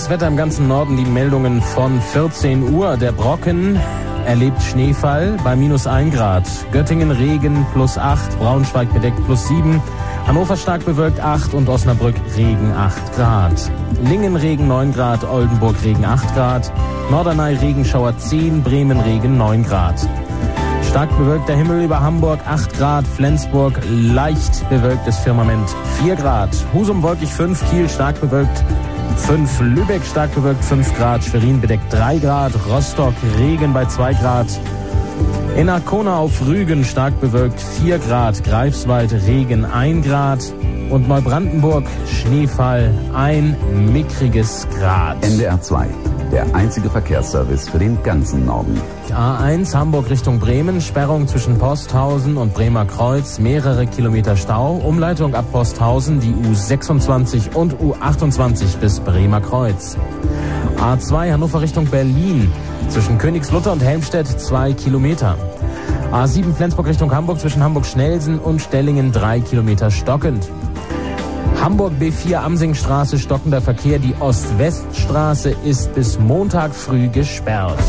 Das Wetter im ganzen Norden, die Meldungen von 14 Uhr. Der Brocken erlebt Schneefall bei -1 Grad. Göttingen Regen +8, Braunschweig bedeckt +7, Hannover stark bewölkt 8 und Osnabrück Regen 8 Grad. Lingen Regen 9 Grad, Oldenburg Regen 8 Grad, Norderney Regenschauer 10, Bremen Regen 9 Grad. Stark bewölkter Himmel über Hamburg 8 Grad, Flensburg leicht bewölktes Firmament 4 Grad, Husum wolkig 5, Kiel stark bewölkt 5, Lübeck stark bewölkt 5 Grad, Schwerin bedeckt 3 Grad, Rostock Regen bei 2 Grad, in Arkona auf Rügen stark bewölkt 4 Grad, Greifswald Regen 1 Grad und Neubrandenburg Schneefall 1 mickriges Grad. NDR2, der einzige Verkehrsservice für den ganzen Norden. A1 Hamburg Richtung Bremen, Sperrung zwischen Posthausen und Bremer Kreuz, mehrere Kilometer Stau, Umleitung ab Posthausen, die U26 und U28 bis Bremer Kreuz. A2 Hannover Richtung Berlin, zwischen Königs Luther und Helmstedt 2 Kilometer. A7 Flensburg Richtung Hamburg, zwischen Hamburg-Schnelsen und Stellingen 3 Kilometer stockend. Hamburg B4 Amsingstraße stockender Verkehr, die Ost-West-Straße ist bis Montag früh gesperrt.